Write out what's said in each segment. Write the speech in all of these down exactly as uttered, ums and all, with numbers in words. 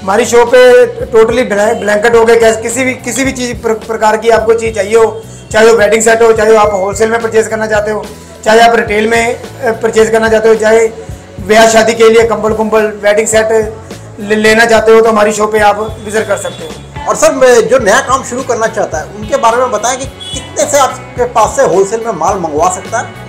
हमारी शॉप पे totally blanket हो गए, किसी भी किसी भी चीज़ प्र, प्रकार की आपको चीज़ चाहिए हो, चाहे वो वेडिंग सेट हो, चाहे आप होलसेल में परचेज़ करना चाहते हो, चाहे आप रिटेल में परचेज़ करना चाहते हो, चाहे ब्याह शादी के लिए कंबल कुंबल वेडिंग सेट लेना चाहते हो तो हमारी शॉप पे आप विजिट कर सकते हो। और सर जो नया काम शुरू करना चाहता है उनके बारे में बताएं कि कितने से आपके पास से होलसेल में माल मंगवा सकता है।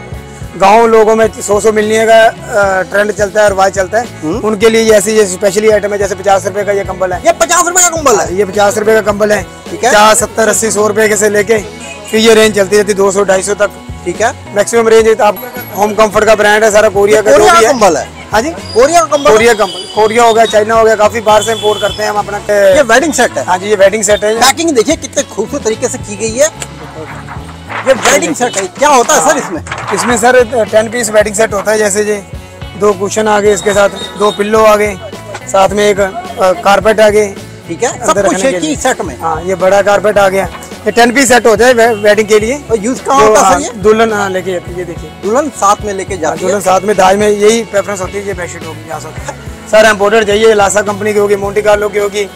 गांव लोगों में सौ सौ मिलने का ट्रेंड चलता है और वाय चलता है, उनके लिए ऐसी स्पेशली आइटम है जैसे पचास रुपए का ये कंबल है, ये पचास रुपए का कंबल है, ये पचास रुपए का कंबल है, पचास सत्तर अस्सी सौ रुपए के से लेके फिर ये रेंज चलती रहती दो सौ ढाई सौ तक, ठीक है। मैक्सिमम रेंज आप होम कंफर्ट का ब्रांड है, सारा कोरिया का कंबल है। हाँ जी, कोरिया कंबल, कोरिया कंबल, कोरिया हो गया, चाइना हो गया, काफी बाहर से इंपोर्ट करते हैं हम अपना। ये वेडिंग सेट है। हाँ जी, ये वेडिंग सेट है। पैकिंग देखिए कितने खूबसूरत तरीके से की गई है। ये वेडिंग सेट है, क्या होता है सर इसमें? इसमें sir ten piece wedding set होता है, जैसे ये दो कुशन आ गए, इसके साथ दो पिल्लो आ गए, साथ में एक कारपेट आ गए, ठीक है, सब कुछ एक ही सेट में। हाँ, ये बड़ा कारपेट आ गया, ये टेन पीस सेट होता है वेडिंग के लिए। और यूज कहाँ होता है सर? दुल्हन लेके जाती है, ये देखिए दुल्हन साथ में लेके जाती है, दुल्हन साथ में दाज में, यही प्रेफरेंस होती है। ये बेडशीट होगी यहाँ से सर, एम्पोर्टेड चाहिए, लासा कंपनी की होगी, मोंटे कार्लो की होगी,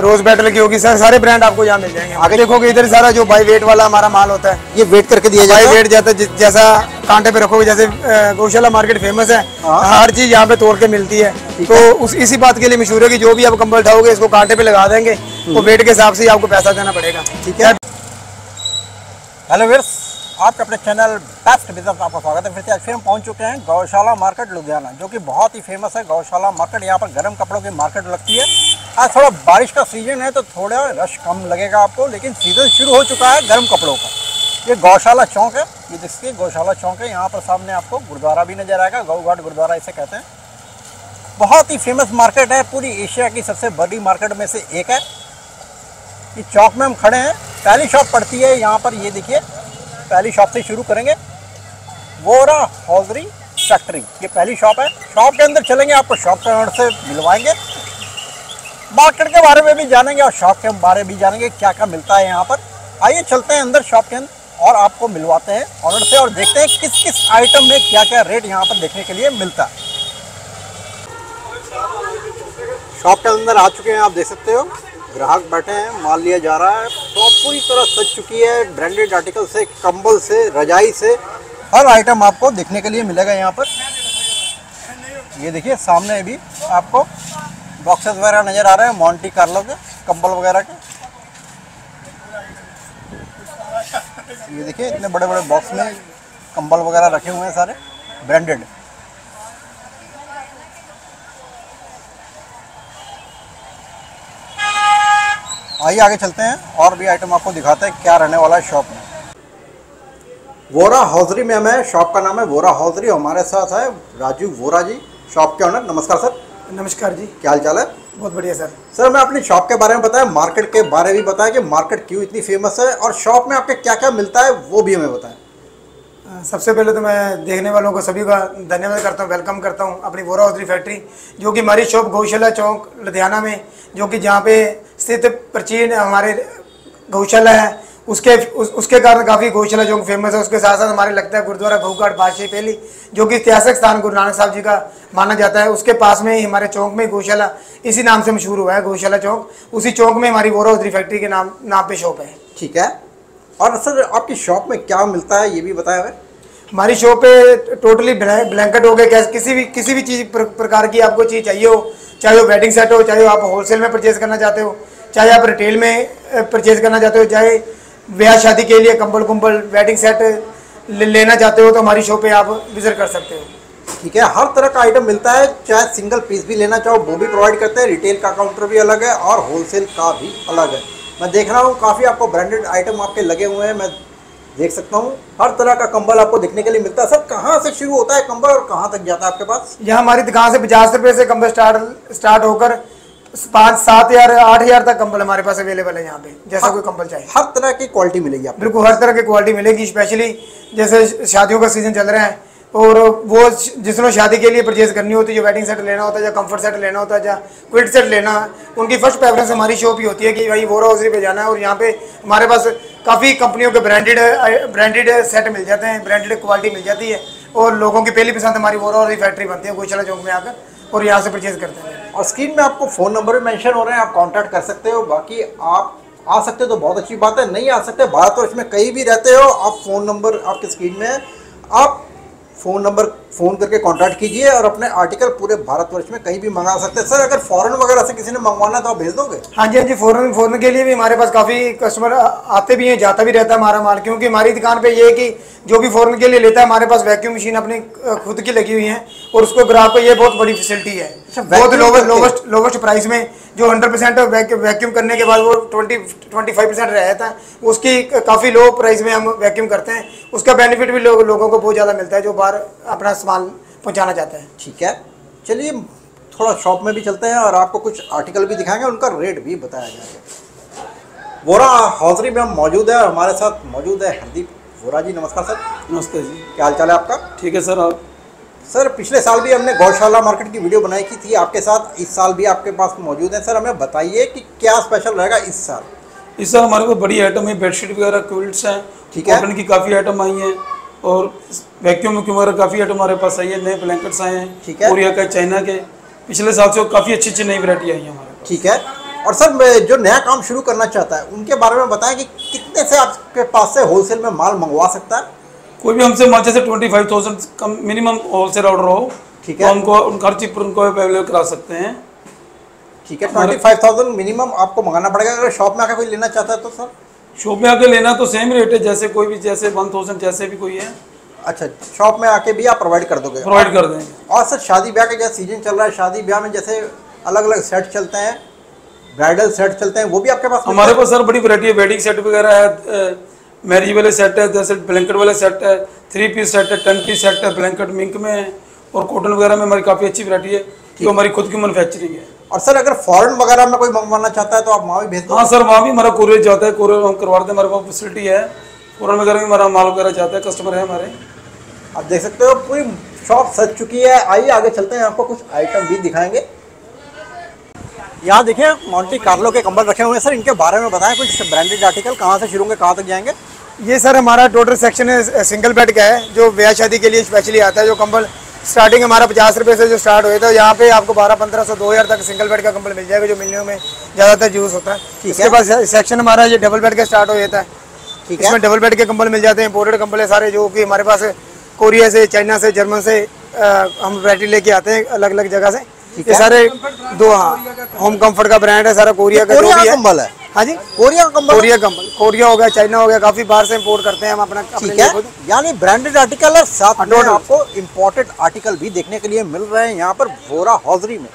रोज बैटल की होगी, सर सारे ब्रांड आपको यहाँ मिल जाएंगे। आगे देखोगे इधर सारा जो बाई वेट वाला हमारा माल होता है ये वेट करके दिया जाता है, बाई वेट जाता है, जैसा कांटे पे रखोगे, जैसे गौशाला मार्केट फेमस है, हर चीज यहाँ पे तोड़ के मिलती है, तो उस इसी बात के लिए मशहूर है कि जो भी आप कंबल उठाओगे इसको कांटे पे लगा देंगे, तो वेट के हिसाब से आपको पैसा देना पड़ेगा, ठीक है। हेलो व्यूअर्स, आपका अपने चैनल बेस्ट बिजनेस में आपका स्वागत है। फिर से आज फिर हम पहुंच चुके हैं गौशाला मार्केट लुधियाना, जो कि बहुत ही फेमस है। गौशाला मार्केट यहाँ पर गर्म कपड़ों की मार्केट लगती है। आज थोड़ा बारिश का सीज़न है तो थोड़ा रश कम लगेगा आपको, लेकिन सीज़न शुरू हो चुका है गर्म कपड़ों का। ये गौशाला चौक है, ये देखिए गौशाला चौक है, यहाँ पर सामने आपको गुरुद्वारा भी नजर आएगा, गौ घाट गुरुद्वारा इसे कहते हैं। बहुत ही फेमस मार्केट है, पूरी एशिया की सबसे बड़ी मार्केट में से एक है। ये चौक में हम खड़े हैं, पहली शॉप पड़ती है यहाँ पर, ये देखिए पहली शॉप से शुरू करेंगे, वोरा हौजरी फैक्ट्री, ये पहली शॉप है। शॉप के अंदर चलेंगे, आपको शॉप के ओनर से मिलवाएंगे, मार्केट के बारे में भी जानेंगे और शॉप के बारे में भी जानेंगे क्या क्या मिलता है यहाँ पर। आइए चलते हैं अंदर शॉप के अंदर और आपको मिलवाते हैं ऑनर से और देखते हैं किस किस आइटम में क्या क्या रेट यहाँ पर देखने के लिए मिलता है। शॉप के अंदर आ चुके हैं, आप देख सकते हो ग्राहक बैठे हैं, माल लिया जा रहा है। शॉप पूरी तरह सज चुकी है, ब्रांडेड आर्टिकल से, कंबल से, रजाई से, हर आइटम आपको देखने के लिए मिलेगा यहाँ पर। ये देखिए सामने भी आपको बॉक्सेस वगैरह नज़र आ रहे हैं, मोंटे कार्लो के कंबल वगैरह के। ये देखिए इतने बड़े बड़े बॉक्स में कंबल वगैरह रखे हुए हैं, सारे ब्रांडेड। आइए आगे चलते हैं और भी आइटम आपको दिखाते हैं क्या रहने वाला है शॉप में। वोरा हौजरी में हमें, शॉप का नाम है वोरा हौजरी, हमारे साथ है राजू वोरा जी, शॉप के ऑनर। नमस्कार सर। नमस्कार जी, क्या हाल चाल है? बहुत बढ़िया सर। सर मैं अपनी शॉप के बारे में बताया, मार्केट के बारे में बताया कि मार्केट क्यों इतनी फेमस है और शॉप में आपके क्या क्या मिलता है वो भी हमें बताएं। सबसे पहले तो मैं देखने वालों को सभी का धन्यवाद करता हूँ, वेलकम करता हूँ अपनी वोरा हौजरी फैक्ट्री, जो कि हमारी शॉप गौशाला चौक लुधियाना में, जो कि जहाँ पे स्थित प्राचीन हमारे गौशाला है, उसके उस, उसके कारण काफ़ी गौशाला चौक फेमस है। उसके साथ साथ हमारे लगता है गुरुद्वारा गौ घाट बादशाही पहली, जो कि ऐतिहासिक स्थान गुरु नानक साहब जी का माना जाता है, उसके पास में ही हमारे चौक में गौशाला इसी नाम से मशहूर हुआ है, गौशाला चौक। उसी चौक में हमारी वोरा हौजरी फैक्ट्री के नाम नाम पे शॉप है, ठीक है। और सर आपकी शॉप में क्या मिलता है ये भी बताया हमें। हमारी शॉप पे टोटली ब्लैंकेट हो गए, किसी भी किसी भी चीज़ प्रकार की आपको चीज़ चाहिए हो, चाहे वो वेडिंग सेट हो, चाहे आप होलसेल में परचेज़ करना चाहते हो, चाहे आप रिटेल में परचेज़ करना चाहते हो, चाहे ब्याह शादी के लिए कंबल कुंबल वेडिंग सेट लेना चाहते हो तो हमारी शॉप पे आप विजिट कर सकते हो, ठीक है। हर तरह का आइटम मिलता है, चाहे सिंगल पीस भी लेना चाहो वो भी प्रोवाइड करते हैं। रिटेल का काउंटर भी अलग है और होलसेल का भी अलग है। मैं देख रहा हूँ काफ़ी आपको ब्रांडेड आइटम आपके लगे हुए हैं, मैं देख सकता हूँ हर तरह का कंबल आपको देखने के लिए मिलता है। सर कहाँ से शुरू होता है कंबल और कहाँ तक जाता है आपके पास? यहाँ हमारी दुकान से पचास रुपये से कंबल स्टार्ट स्टार्ट होकर पाँच सात हज़ार आठ हज़ार तक कंबल हमारे पास अवेलेबल है यहाँ पे, जैसा कोई कंबल चाहिए हर तरह की क्वालिटी मिलेगी आपको। बिल्कुल हर तरह की क्वालिटी मिलेगी, स्पेशली जैसे शादियों का सीजन चल रहा है और वो जिसने शादी के लिए परचेज करनी होती है, जो वेडिंग सेट लेना होता है, या कंफर्ट सेट लेना होता है, या क्विट सेट लेना, उनकी फर्स्ट प्रेफरेंस हमारी शॉप ही होती है कि भाई वोरा हौजरी पे जाना है। और यहाँ पे हमारे पास काफ़ी कंपनियों के ब्रांडेड ब्रांडेड सेट मिल जाते हैं, ब्रांडेड क्वालिटी मिल जाती है और लोगों की पहली पसंद हमारी वोरा हौजरी फैक्ट्री बनती है गौशाला चौक में आकर। और यहाँ से परचेज करते हैं। और स्क्रीन में आपको फ़ोन नंबर भी मेंशन हो रहे हैं, आप कांटेक्ट कर सकते हो। बाकी आप आ सकते हो तो बहुत अच्छी बात है, नहीं आ सकते भारतवर्ष में कहीं भी रहते हो आप, फ़ोन नंबर आपकी स्क्रीन में है, आप फ़ोन नंबर फ़ोन करके कांटेक्ट कीजिए और अपने आर्टिकल पूरे भारतवर्ष में कहीं भी मंगा सकते हैं। सर अगर फॉरेन वगैरह से किसी ने मंगवाना तो आप भेज दोगे? हाँ जी हाँ जी, फॉरेन फॉरेन के लिए भी हमारे पास काफ़ी कस्टमर आते भी हैं, जाता भी रहता है हमारा माल, क्योंकि हमारी दुकान पे ये है कि जो भी फॉरेन के लिए लेता है, हमारे पास वैक्यूम मशीन अपनी खुद की लगी हुई है और उसको ग्राहक को ये बहुत बड़ी फैसिलिटी है, बहुत लोवेस्ट लोवेस्ट प्राइस में जो हंड्रेड परसेंट वैक्यूम करने के बाद वो ट्वेंटी ट्वेंटी फाइव परसेंट रह जाता है, उसकी काफ़ी लो प्राइस में हम वैक्यूम करते हैं। उसका बेनिफिट भी लोगों को बहुत ज़्यादा मिलता है जो अपना सामान पहुंचाना चाहते हैं। ठीक है, चलिए थोड़ा शॉप में भी चलते हैं और आपको कुछ आर्टिकल भी दिखाएंगे, उनका रेट भी बताया जाएगा। वोरा हाउसरी में हम मौजूद है और हमारे साथ मौजूद है हरदीप वोरा जी। नमस्कार सर। नमस्ते जी, क्या हाल चाल है आपका? ठीक है सर। आप सर पिछले साल भी हमने गौशाला मार्केट की वीडियो बनाई की थी आपके साथ, इस साल भी आपके पास मौजूद है। सर हमें बताइए कि क्या स्पेशल रहेगा इस साल? इस साल हमारे पास बड़ी आइटम है, बेडशीट वगैरह क्विल्ट्स हैं, ठीक है, की काफ़ी आइटम आई हैं और वैक्यूम वगैरह काफ़ी आइटम हमारे पास आई है, नए ब्लैंकेट्स आए हैं, ठीक है, कोरिया के, चाइना के, पिछले साल से काफ़ी अच्छी अच्छी नई वैरायटी आई है हमारे पास। ठीक है, और सर जो नया काम शुरू करना चाहता है उनके बारे में बताएं कि कितने से आपके पास से होलसेल में माल मंगवा सकता है? कोई भी हमसे माचे से ट्वेंटी फाइव थाउजेंड कम मिनिमम होलसेल ऑर्डर हो, ठीक है, उनको उन खर्ची पर उनको अवेलेबल करा सकते हैं। ठीक है, ट्वेंटी फाइव थाउजेंड मिनिमम आपको मंगाना पड़ेगा। अगर शॉप में आकर कोई लेना चाहता है तो सर शॉप में आके लेना तो सेम रेट है, जैसे कोई भी जैसे वन थाउजेंड जैसे भी कोई है। अच्छा, शॉप में आके भी आप प्रोवाइड कर दोगे? प्रोवाइड कर देंगे। और सर शादी ब्याह का क्या सीजन चल रहा है, शादी ब्याह में जैसे अलग अलग सेट चलते हैं, ब्राइडल सेट चलते हैं, वो भी आपके पास? हमारे पास सर बड़ी वैरायटी है, वेडिंग सेट वगैरह है, मैरिज वाले सेट है, जैसे ब्लैंकेट वाले सेट है, थ्री पीस सेट है, टेन पीस सेट है, ब्लैंकेट मिंक में है और कॉटन वगैरह में हमारी काफ़ी अच्छी वैरायटी है, जो हमारी खुद की मैनुफैक्चरिंग है। और सर अगर फॉरेन वगैरह में कोई मंगवाना चाहता है तो आप वहाँ भी भेज दो? हाँ सर, वहाँ भी हमारा कोरियर जाता है, कोरियर हम करवा देते हैं, हमारे पास फैसिलिटी है, फॉरेन वगैरह में हमारा माल वगैरह जाता है, कस्टमर है हमारे। आप देख सकते हो पूरी शॉप सज चुकी है। आइए आगे चलते हैं, आपको कुछ आइटम भी दिखाएंगे। यहाँ देखिए मॉन्टे कार्लो के कंबल रखे हुए हैं। सर इनके बारे में बताएं कुछ, ब्रांडेड आर्टिकल कहाँ से शुरू होंगे कहाँ तक जाएंगे? ये सर हमारा टोटल सेक्शन है, सिंगल बेड का है, जो ब्याह शादी के लिए स्पेशली आता है, जो कंबल स्टार्टिंग हमारा पचास रुपये से जो स्टार्ट हुए थे, यहाँ पे आपको बारह पंद्रह सौ दो हज़ार तक सिंगल बेड का कंबल मिल जाएगा, जो मिलने में ज़्यादातर यूज़ होता है। इसके बाद सेक्शन हमारा ये डबल बेड का स्टार्ट हो जाता है, ठीक है, इसमें डबल बेड के कंबल मिल जाते हैं, इंपोर्टेड कंबल है सारे, जो कि हमारे पास कोरिया से, चाइना से, जर्मन से आ, हम वैरायटी लेके आते हैं अलग अलग जगह से। ये सारे दो, हाँ, होम कम्फर्ट का ब्रांड है सारा, कोरिया का जो भी कंबल है। हाँ जी, कोरिया कंबल, कोरिया कंबल, कोरिया हो गया, चाइना हो गया, काफी बाहर से इंपोर्ट करते हैं हम अपना। ठीक है, यानी ब्रांडेड आर्टिकल है, साथ में आपको इंपोर्टेड आर्टिकल भी देखने के लिए मिल रहे हैं यहाँ पर वोरा हाउसरी में।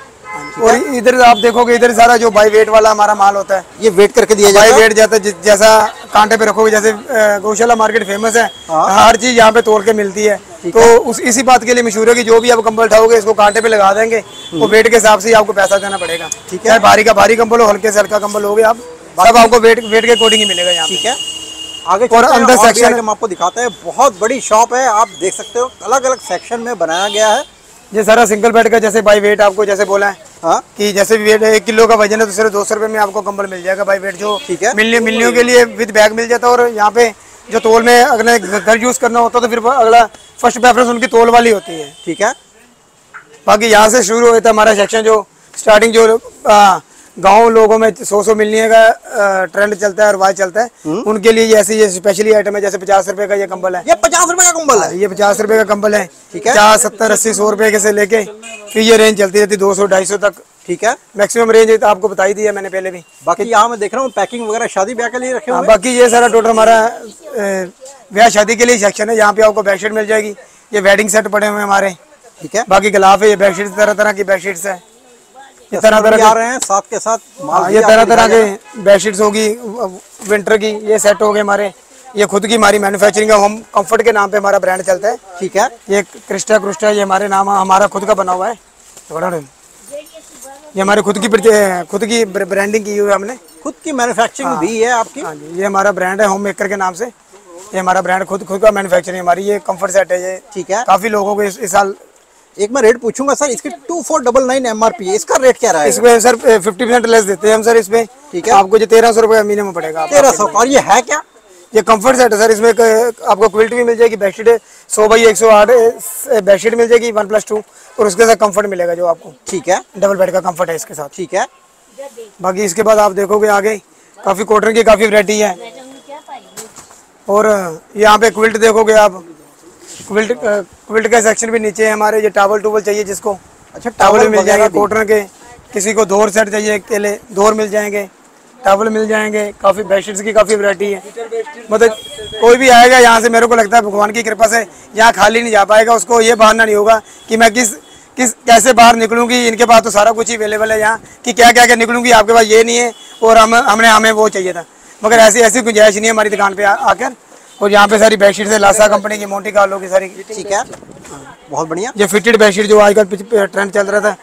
और इधर आप देखोगे इधर सारा जो बाई वेट वाला हमारा माल होता है, ये वेट करके दिया जाता है, बाई वेट जाता है, जैसा कांटे पे रखोगे, जैसे गौशाला मार्केट फेमस है, हर चीज यहाँ पे तोड़ के मिलती है, तो उस इसी बात के लिए मशहूर है कि जो भी आप कंबल उठाओगे इसको कांटे पे लगा देंगे, वो वेट के हिसाब से आपको पैसा देना पड़ेगा। ठीक है, भारी का भारी कंबल हो, हल्के से हल्का कंबल हो गया, आप सब आपको वेट वेट के अकॉर्डिंग ही मिलेगा यहाँ। ठीक है, आगे और अंदर सेक्शन हम आपको दिखाते हैं, बहुत बड़ी शॉप है, आप देख सकते हो अलग अलग सेक्शन में बनाया गया है। ये सारा सिंगल बेड का, जैसे बाई वेट आपको जैसे बोला है, हाँ, कि जैसे भी वेट एक किलो का वजन है तो सिर्फ दो सौ रुपये में आपको कंबल मिल जाएगा बाई वेट, जो ठीक है, मिलने मिलने के लिए विद बैग मिल जाता है। और यहाँ पे जो तोल में अगला घर यूज़ करना होता है तो फिर अगला फर्स्ट प्रेफरेंस उनकी तोल वाली होती है। ठीक है, बाकी यहाँ से शुरू होता है हमारा सेक्शन, जो स्टार्टिंग जो गाँव लोगों में सौ सौ मिलने का ट्रेंड चलता है और वाज चलता है, उनके लिए ऐसी ये स्पेशली आइटम है, जैसे पचास रुपए का ये कंबल है, ये पचास रुपए का कंबल है, ये पचास रुपए का कंबल है, पचास सत्तर अस्सी सौ रुपए के से लेके फिर ये रेंज चलती रहती है दो सौ ढाई सौ तक। ठीक है, मैक्सिमम रेंज आपको बताई दी है मैंने पहले भी। बाकी यहाँ मैं देख रहा हूँ पैकिंग वगैरह शादी ब्याह के लिए रखे हुए। बाकी ये सारा टोटल हमारा ब्याह शादी के लिए सेक्शन है, यहाँ पे आपको बेडशीट मिल जाएगी, ये वेडिंग सेट पड़े हुए हैं हमारे, ठीक है, बाकी गिलाफ है, ये बेडशीट तरह तरह की बेडशीट्स है, ये तरह तरह आ रहे हैं साथ के साथ, ये तरह तरह के बेडशीट्स होगी विंटर की, ये सेट हो गए हमारे, ये खुद की हमारी मैन्युफैक्चरिंग है, होम कंफर्ट के नाम पे हमारा ब्रांड चलता है। ठीक है, ये क्रिस्टा क्रिस्टा ये हमारे नाम हमारा खुद का बना हुआ है, ये हमारे खुद की खुद की ब्रांडिंग की हुई है हमने, खुद की मैन्युफैक्चरिंग भी है आपकी। ये हमारा ब्रांड है होम मेकर के नाम से, ये हमारा ब्रांड खुद खुद का मैन्युफैक्चरिंग हमारी, ये कंफर्ट सेट है ये, ठीक है, काफी लोगों को इस साल। एक मैं रेट पूछूंगा सर, इसकी two four double nine M R P है, इसका रेट क्या रहा है? इसमें सर फिफ्टी परसेंट लेस देते हैं हम सर इसमें, ठीक है, आपको जो तेरह सौ रुपये मिनिमम पड़ेगा, तेरह सौ। और ये है क्या? ये कंफर्ट सेट है सर, इसमें आपको क्विल्ट भी मिल जाएगी, बेडशीट है सौ बाई एक सौ आठ बेडशीट मिल जाएगी वन प्लस टू और उसके साथ कंफर्ट मिलेगा जो आपको। ठीक है, डबल बेड का कंफर्ट है इसके साथ। ठीक है, बाकी इसके बाद आप देखोगे आगे काफ़ी कॉटन की काफ़ी वैरायटी है और यहाँ पे क्विल्ट देखोगे आप, क्विल्ट क्विल्ट का सेक्शन भी नीचे है हमारे। ये टावल टूवल चाहिए जिसको, अच्छा टावल मिल जाएंगे कॉटन के, किसी को दोर सेट चाहिए केले दोर मिल जाएंगे, टावल मिल जाएंगे, काफ़ी बेडशीट्स की काफ़ी वैरायटी है। मतलब कोई भी आएगा यहाँ से, मेरे को लगता है भगवान की कृपा से यहाँ खाली नहीं जा पाएगा, उसको ये बहाना नहीं होगा कि मैं किस किस कैसे बाहर निकलूँगी, इनके पास तो सारा कुछ ही अवेलेबल है यहाँ कि क्या क्या क्या निकलूँगी, आपके पास ये नहीं है और हम हमने हमें वो चाहिए था, मगर ऐसी ऐसी गुंजाइश नहीं है हमारी दुकान पे आकर। और यहाँ पे सारी बेडशीट है लासा कंपनी की, मोंटे कार्लो की सारी। ठीक है, बहुत बढ़िया। ये फिटेड बेडशीट जो आजकल ट्रेंड चल रहा था,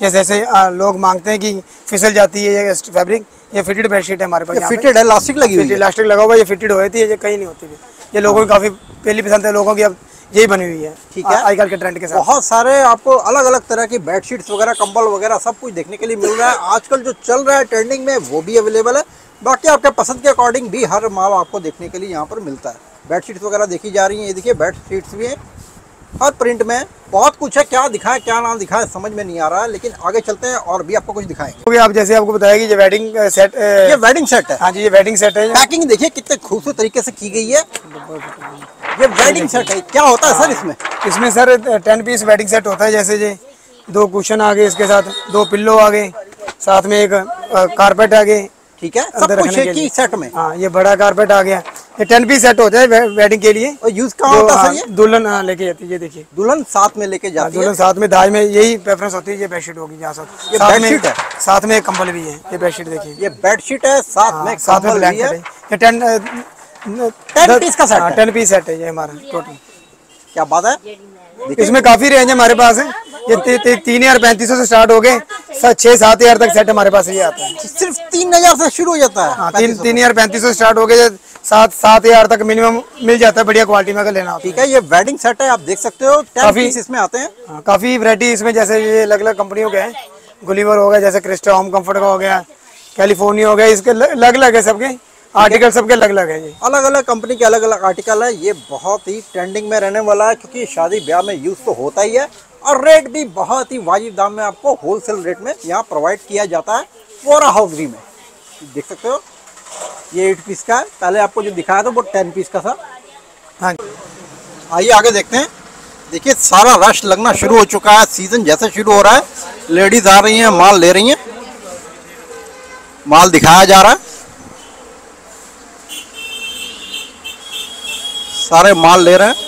जैसे जैसे लोग मांगते हैं कि फिसल जाती है ये फैब्रिक, ये फिटेड बेडशीट है हमारे पास, फिटेड है, इलास्टिक लगी हुई है, इलास्टिक लगा हुआ है, ये फिटेड होती है, ये कहीं नहीं होती है, ये लोगों की काफ़ी पहली पसंद है लोगों की, अब यही बनी हुई है। ठीक है, आजकल के ट्रेंड के साथ बहुत सारे आपको अलग अलग तरह की बेडशीट्स वगैरह कंबल वगैरह सब कुछ देखने के लिए मिल रहा है, आजकल जो चल रहा है ट्रेंडिंग में वो भी अवेलेबल है, बाकी आपके पसंद के अकॉर्डिंग भी हर माल आपको देखने के लिए यहाँ पर मिलता है। बेडशीट्स वगैरह देखी जा रही हैं, ये देखिए बेडशीट्स भी हैं हर प्रिंट में, बहुत कुछ है, क्या दिखाए क्या ना दिखाए समझ में नहीं आ रहा है, लेकिन आगे चलते हैं और भी आपको कुछ दिखाएंगे। आप जैसे आपको बताया कि ये वेडिंग सेट, ये वेडिंग सेट है, हाँ जी ये वेडिंग सेट है, पैकिंग देखिए कितने खूबसूरत तरीके से की गई है, ये वेडिंग सेट है। क्या होता है सर इसमें? इसमें sir ten piece wedding set होता है, जैसे ये दो कुशन आ गए, इसके साथ दो पिल्लो आ गए, साथ में एक कारपेट आ गए। ठीक है, सब कुछ एक ही सेट में। हाँ, ये बड़ा कारपेट आ गया, ये टेन पीस सेट होता है वे, वेडिंग के लिए। और यूज कहाँ होता है? दुल्हन लेके जाती है, ये देखिए दुल्हन साथ में लेके जाती है, दुल्हन साथ में दाज में, यही प्रेफरेंस होती है। ये बेडशीट होगी यहाँ साथ, ये बेडशीट है, साथ में कंबल भी है, ये बेडशीट देखिए, ये बेडशीट है साथ में साथ में ब्लैंकेट है, ये टेन टेन पीस का सेट, टेन पीस सेट है ये हमारा टोटल। क्या बात है, इसमें काफी रेंज है हमारे पास है, ये तीन हजार पैंतीस सौ से स्टार्ट हो गए छह सात हजार तक सेट हमारे पास ये आता है, सिर्फ तीन हजार से शुरू हो जाता है। तीन तीन हजार पैंतीस सौ स्टार्ट हो गए, सात सात हजार तक मिनिमम मिल जाता है, बढ़िया क्वालिटी में अगर लेना हो। ठीक है, ये वेडिंग सेट है, आप देख सकते हो काफी इसमें आते हैं, काफी वैरायटी इसमें, जैसे ये अलग अलग कंपनियों के हैं, गुलीवर हो गया, जैसे क्रिस्टा होम कम्फर्ट का हो गया, कैलिफोर्निया हो गया, इसके अलग अलग है, सबके आर्टिकल सबके अलग अलग है, अलग अलग कंपनी के अलग अलग आर्टिकल है। ये बहुत ही ट्रेंडिंग में रहने वाला है, क्योंकि शादी ब्याह में यूज तो होता ही है और रेट भी बहुत ही वाजिब दाम में आपको होलसेल रेट में यहाँ प्रोवाइड किया जाता है वोरा हाउसरी में। देख सकते हो ये एट पीस का है, पहले आपको जो दिखाया था वो टेन पीस का था। हाँ जी, आइए आगे देखते हैं। देखिए सारा रश लगना शुरू हो चुका है, सीजन जैसे शुरू हो रहा है, लेडीज आ रही हैं, माल ले रही हैं, माल दिखाया जा रहा है, सारे माल ले रहे हैं।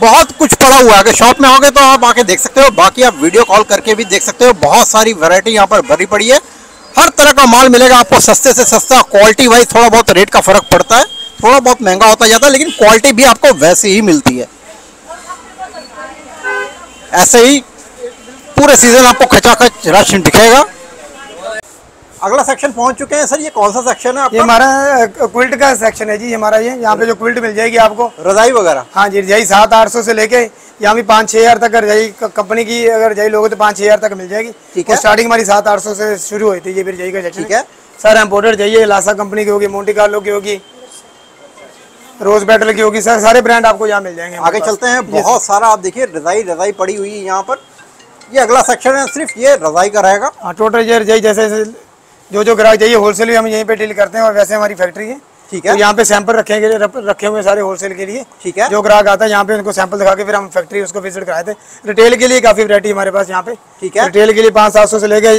बहुत कुछ पड़ा हुआ है, अगर शॉप में होगे तो आप आके देख सकते हो, बाकी आप वीडियो कॉल करके भी देख सकते हो, बहुत सारी वैरायटी यहाँ पर भरी पड़ी है, हर तरह का माल मिलेगा आपको, सस्ते से सस्ता, क्वालिटी वाइज थोड़ा बहुत रेट का फर्क पड़ता है, थोड़ा बहुत महंगा होता जाता है, लेकिन क्वालिटी भी आपको वैसी ही मिलती है। ऐसे ही पूरे सीजन आपको खचाखच रश दिखेगा। अगला सेक्शन पहुंच चुके हैं सर, ये कौन सा सेक्शन है आपका? ये हमारा क्विल्ट का सेक्शन है जी, हमारा ये यहाँ पे जो क्विल्ट मिल जाएगी आपको, रजाई वगैरह। हाँ जी, रजाई सात आठ सौ से लेके यहाँ भी पाँच छः हजार तक रजाई कंपनी की, अगर रजाई लोगे तो पाँच छः हजार तक मिल जाएगी। ठीक है, स्टार्टिंग हमारी सात आठ सौ से शुरू हुई थी ये भी रजाई का। ठीक है सर, एम्पोर्टर जाइए, लासा कंपनी की होगी, मोंटे कार्लो की होगी, रोज बैटल की होगी, सर सारे ब्रांड आपको यहाँ मिल जाएंगे। आगे चलते हैं, बहुत सारा आप देखिए रजाई रजाई पड़ी हुई है यहाँ पर। ये अगला सेक्शन है, सिर्फ ये रजाई का रहेगा। हाँ, टोटल ये रजाई, जैसे जो जो ग्राहक चाहिए होलसेल भी हम यहीं पे डील करते हैं, और वैसे हमारी फैक्ट्री है। ठीक है, तो यहाँ पे सैंपल रखे गए रखे हुए सारे होलसेल के लिए। ठीक है, जो ग्राहक आता है यहाँ पे उनको सैंपल दिखा के फिर हम फैक्ट्री उसको विजिट कराते हैं। रिटेल के लिए काफी वैरायटी हमारे पास यहाँ पे। ठीक है, रिटेल के लिए पाँच सात सौ से लेके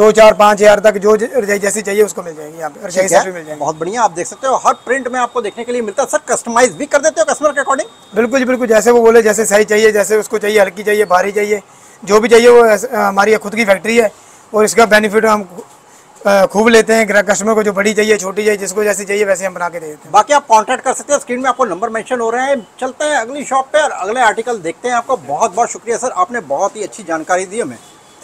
दो चार पाँच हजार तक जो जैसी चाहिए उसको मिल जाएगी यहाँ पे, रजाई सेट भी मिल जाएगी। बहुत बढ़िया, आप देख सकते हो हर प्रिंट में आपको देखने के लिए मिलता है। सर कस्टमाइज भी कर देते हो कस्टमर के अकॉर्डिंग? बिल्कुल बिल्कुल, जैसे वो बोले, जैसे सही चाहिए, जैसे उसको चाहिए, हल्की चाहिए, भारी चाहिए, जो भी चाहिए वो। हमारी खुद की फैक्ट्री है और इसका बेनिफिट हम खूब लेते हैं ग्राहक कस्टमर को, जो बड़ी चाहिए छोटी चाहिए जिसको जैसी चाहिए वैसे हम बना के दे देते हैं। बाकी आप कांटेक्ट कर सकते हैं, स्क्रीन में आपको नंबर मेंशन हो रहे हैं। चलते हैं अगली शॉप पे और अगले आर्टिकल देखते हैं। आपको बहुत बहुत शुक्रिया सर, आपने बहुत ही अच्छी जानकारी दी हमें।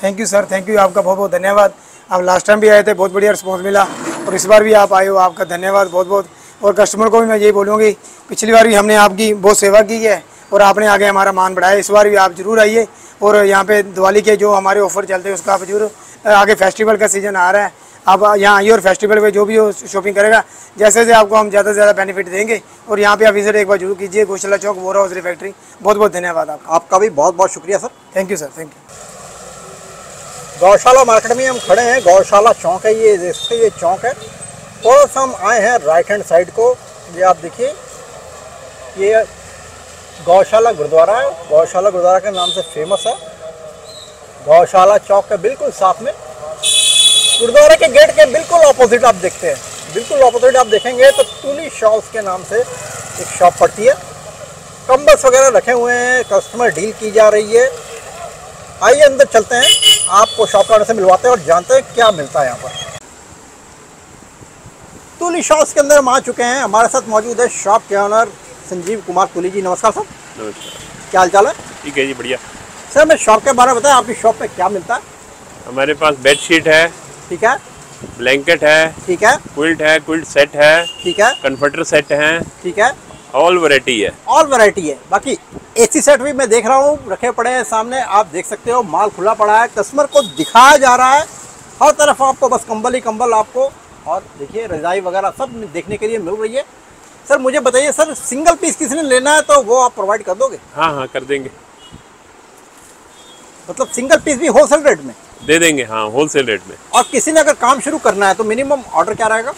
Thank you sir, thank you, आपका बहुत बहुत धन्यवाद। आप लास्ट टाइम भी आए थे, बहुत बढ़िया रिस्पॉन्स मिला और इस बार भी आप आए हो, आपका धन्यवाद बहुत बहुत। और कस्टमर को भी मैं यही बोलूँगी, पिछली बार भी हमने आपकी बहुत सेवा की है और आपने आगे हमारा मान बढ़ाया, इस बार भी आप जरूर आइए और यहाँ पे दिवाली के जो हमारे ऑफर चलते हैं उसका आप जरूर आगे फेस्टिवल का सीज़न आ रहा है, आप यहाँ आइए और फेस्टिवल में जो भी हो शॉपिंग करेगा जैसे जैसे आपको हम ज़्यादा से ज़्यादा बेनिफिट देंगे। और यहाँ पे आप विजिट एक बार जरूर कीजिए, गौशाला चौक वोरा हाउसरी फैक्ट्री। बहुत बहुत धन्यवाद आपका। आपका भी बहुत बहुत शुक्रिया sir, thank you sir, thank you. Gaushala market में हम खड़े हैं, गौशाला चौक है ये, इससे ये चौक है। थोड़ा सा हम आए हैं राइट हैंड साइड को, ये आप देखिए ये गौशाला गुरुद्वारा है, गौशाला गुरुद्वारा के नाम से फेमस है। गौशाला चौक के बिल्कुल साथ में गुरुद्वारे के गेट के बिल्कुल ऑपोजिट आप देखते हैं, बिल्कुल ऑपोजिट आप देखेंगे तो तुली शॉप्स के नाम से एक शॉप पड़ती है। कम्बल्स वगैरह रखे हुए हैं, कस्टमर डील की जा रही है। आइए अंदर चलते हैं, आपको शॉप का ओनर से मिलवाते हैं और जानते हैं क्या मिलता है यहाँ पर। तुली शॉप्स के अंदर हम आ चुके हैं, हमारे साथ मौजूद है शॉप के ऑनर संजीव कुमार तुली जी। नमस्कार सर। नमस्कार, क्या हाल चाल है? ठीक है जी, बढ़िया। सर मैं शॉप के बारे में बताया, आपकी शॉप में क्या मिलता है? हमारे पास बेडशीट है, ठीक है, ब्लैंकेट है, ठीक है, क्विल्ट है, क्विल्ट सेट है, ठीक है, कन्फर्टर सेट है, ठीक है, ऑल वैरायटी है, ऑल वैरायटी है। बाकी एसी सेट भी मैं देख रहा हूँ रखे पड़े हैं सामने, आप देख सकते हो माल खुला पड़ा है, कस्टमर को दिखाया जा रहा है। हर तरफ आपको बस कंबल ही कंबल आपको, और देखिए रजाई वगैरह सब देखने के लिए मिल रही है। सर मुझे बताइए सर, सिंगल पीस किसी ने लेना है तो वो आप प्रोवाइड कर दोगे? हाँ हाँ कर देंगे, मतलब सिंगल पीस भी होलसेल रेट में दे देंगे। हाँ होलसेल रेट में। और किसी ने अगर काम शुरू करना है तो मिनिमम ऑर्डर क्या रहेगा?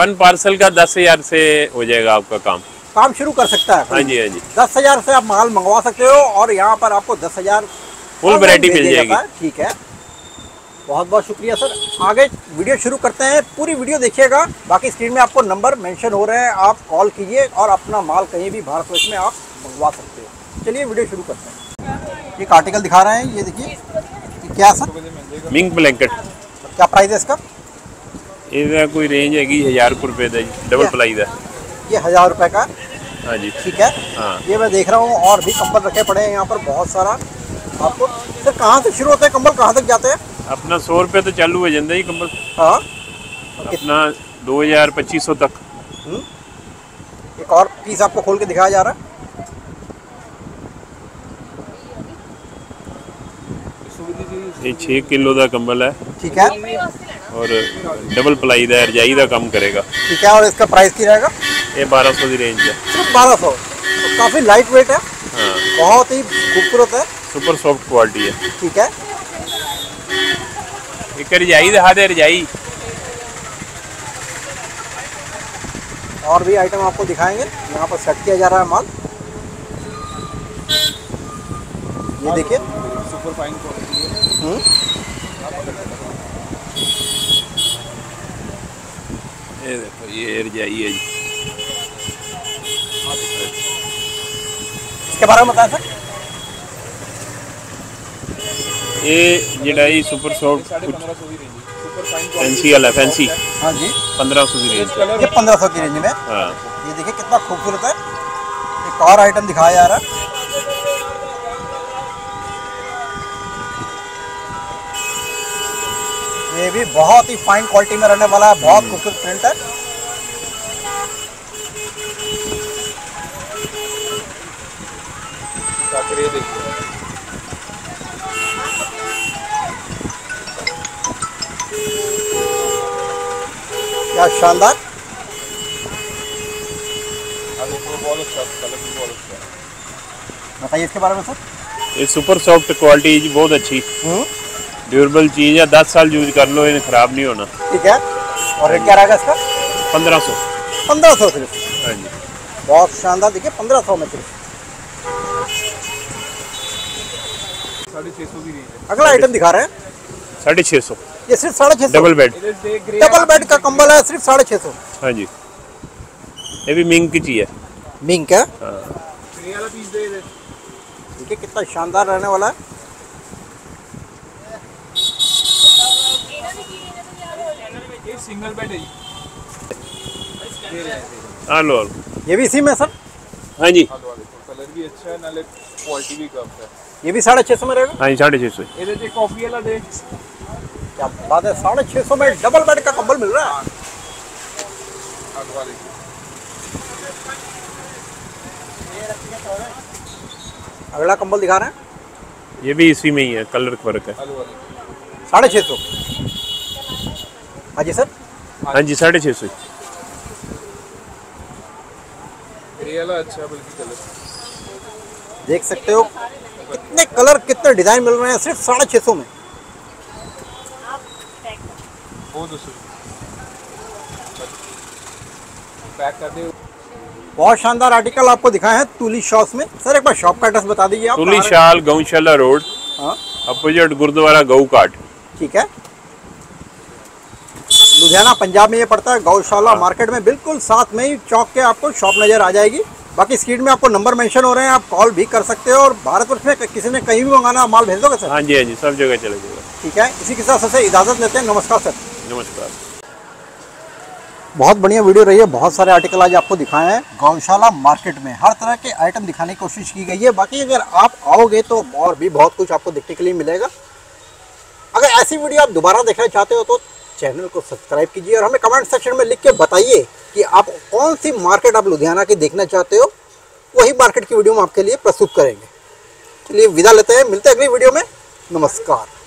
वन पार्सल का दस हजार से हो जाएगा आपका काम, काम शुरू कर सकता है। हाँ जी हाँ जी, दस हजार से आप माल मंगवा सकते हो और यहाँ पर आपको दस हजार फुल वैरायटी मिल जाएगी। ठीक है, बहुत बहुत शुक्रिया सर। आगे वीडियो शुरू करते हैं, पूरी वीडियो देखिएगा। बाकी स्क्रीन में आपको नंबर मेंशन हो रहे हैं, आप कॉल कीजिए और अपना माल कहीं भी भारतवर्ष में आप मंगवा सकते हो। चलिए वीडियो शुरू करते हैं। एक आर्टिकल दिखा रहे हैं, ये देखिए क्या सर? Mink blanket. क्या प्राइस है इसका? इसका कोई रेंज हैगी हजार रुपये का जी, डबल प्लाई का, ये हजार रुपये का। हाँ जी ठीक है। हाँ ये मैं देख रहा हूँ और भी कंबल रखे पड़े हैं यहाँ पर बहुत सारा। आपको सर कहाँ से शुरू होता है कंबल, कहाँ तक जाते हैं? अपना सौ रुपये तो चालू हो जाता है कंबल। हाँ अपना दो हजार पच्चीस सौ तक। एक और पीस आपको खोल के दिखाया जा रहा है, ये छे किलो का कंबल है, ठीक है, और डबल प्लाई का रजाई का काम करेगा। ठीक है, और इसका प्राइस क्या रहेगा? ये बारह सौ की रेंज है, सिर्फ बारह सौ। काफ़ी लाइट वेट है। हाँ बहुत ही खूबसूरत है, सुपर सॉफ्ट क्वालिटी है। ठीक है, एक रजाई दिखा दे, रजाई और भी आइटम आपको दिखाएंगे। यहाँ पर सेट किया जा रहा है माल, ये देखिए सुपर फाइन क्वालिटी। ये देखो ये रजाई है जी, इसके बारे में बताएं सर। ये जड़ाई सुपर सॉफ्ट फैंसी वाला फैंसी। हाँ जी पंद्रह सौ की रेंज, ये पंद्रह सौ की रेंज में। हाँ ये देखिए कितना खूबसूरत है। एक और आइटम दिखाया जा रहा है, ये भी बहुत ही फाइन क्वालिटी में रहने वाला है, बहुत खूबसूरत प्रिंट है। क्या शानदार, बहुत अच्छा, कलर भी बहुत अच्छा है। बताइए इसके बारे में सर। ये सुपर सॉफ्ट क्वालिटी बहुत अच्छी, ड्यूरेबल चीज़ है, दस साल यूज कर लो, इन्हें ख़राब नहीं होना। ठीक है, और रेट क्या रहेगा इसका? पंद्रह सौ, पंद्रह सौ सिर्फ। हाँ जी बहुत शानदार, देखिए पंद्रह सौ में सिर्फ। साढ़े छः सौ की रेंज है। अगला आइटम दिखा रहे हैं, साढ़े छः सौ, ये सिर्फ साढ़े छः सौ। डबल बेड, डबल बेड का कंबल है, सिर्फ साढ़े छः सौ। हाँ जी ये भी मिंग की चीज़ है, मिंग का। देखिए कितना शानदार रहने वाला है। सिंगल बेड है जी, ये भी इसी में सर। हाँ जी कलर भी अच्छा है, नाले क्वालिटी भी कम है। ये भी साढ़े छः सौ में रहेगा। हाँ जी साढ़े छः सौ। ये देखिए कॉफी वाला दे, क्या बात है, साढ़े छः सौ में डबल बेड का कंबल मिल रहा है। अगला कंबल दिखा रहे हैं, ये भी इसी में ही है, कलर फर्क है। साढ़े छः सौ। हाँ जी सर, हाँ जी साढ़े छः सौ। अच्छा बल्कि कलर देख सकते हो कितने कलर कितने डिजाइन मिल रहे हैं सिर्फ साढ़े छः सौ में। बहुत शानदार आर्टिकल आपको दिखाए हैं तुली शॉप में। सर एक बार शॉप का एड्रेस बता दीजिए आप। तुली शाल गौशाल रोड अपोजिट गुरुद्वारा गऊ घाट। ठीक है, लुधियाना पंजाब में ये पड़ता है। गौशाला मार्केट में बिल्कुल साथ में ही चौक के आपको शॉप नज़र आ जाएगी। बाकी स्क्रीन में आपको नंबर मेंशन हो रहे हैं, आप कॉल भी कर सकते हो। और भारतवर्ष में किसी ने कहीं भी मंगाना माल भेज दोगे सर? हाँ जी हाँ जी, सब जगह चले जाएगा। ठीक है, इसी के साथ सबसे इजाज़त लेते हैं। नमस्कार सर। नमस्कार। बहुत बढ़िया वीडियो रही है, बहुत सारे आर्टिकल आज आपको दिखाए हैं। गौशाला मार्केट में हर तरह के आइटम दिखाने की कोशिश की गई है। बाकी अगर आप आओगे तो और भी बहुत कुछ आपको देखने के लिए मिलेगा। अगर ऐसी वीडियो आप दोबारा देखना चाहते हो तो चैनल को सब्सक्राइब कीजिए और हमें कमेंट सेक्शन में लिख के बताइए कि आप कौन सी मार्केट आप लुधियाना की देखना चाहते हो, वही मार्केट की वीडियो हम आपके लिए प्रस्तुत करेंगे। चलिए विदा लेते हैं, मिलते हैं अगली वीडियो में। नमस्कार।